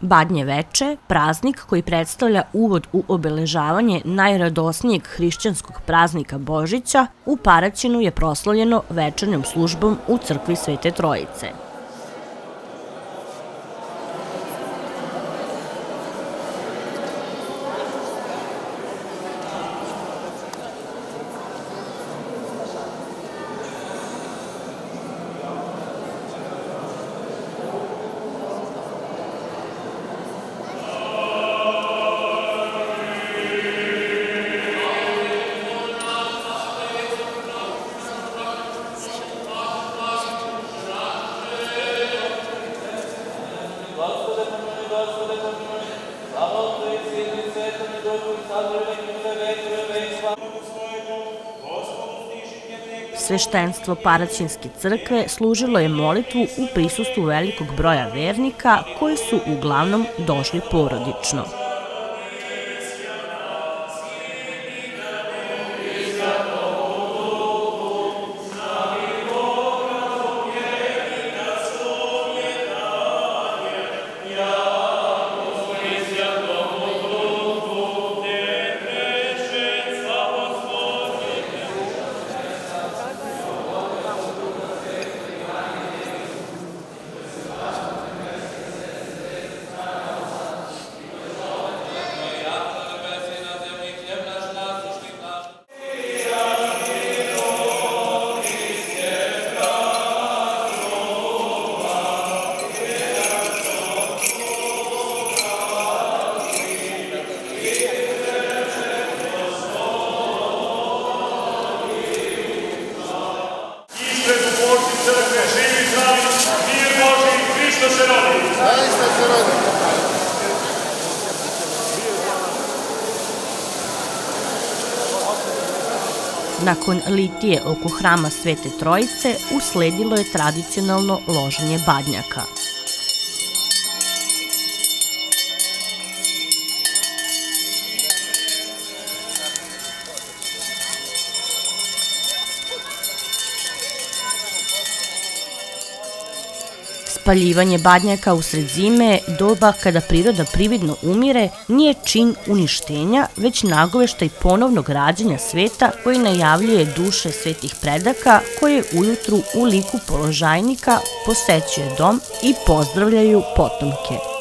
Badnje veče, praznik koji predstavlja uvod u obeležavanje najradosnijeg hrišćanskog praznika Božića, u Paraćinu je proslavljeno večernjom službom u Crkvi Svete Trojice. Sveštenstvo Paraćinske crkve služilo je molitvu u prisustvu velikog broja vernika koji su uglavnom došli porodično. Nakon litije oko hrama Svete Trojice usledilo je tradicionalno loženje badnjaka. Spaljivanje badnjaka usred zime, doba kada priroda prividno umire, nije čin uništenja, već nagoveštaj ponovnog rađenja sveta koji najavljuje duše svetih predaka koje ujutru u liku položajnika posećuje dom i pozdravljaju potomke.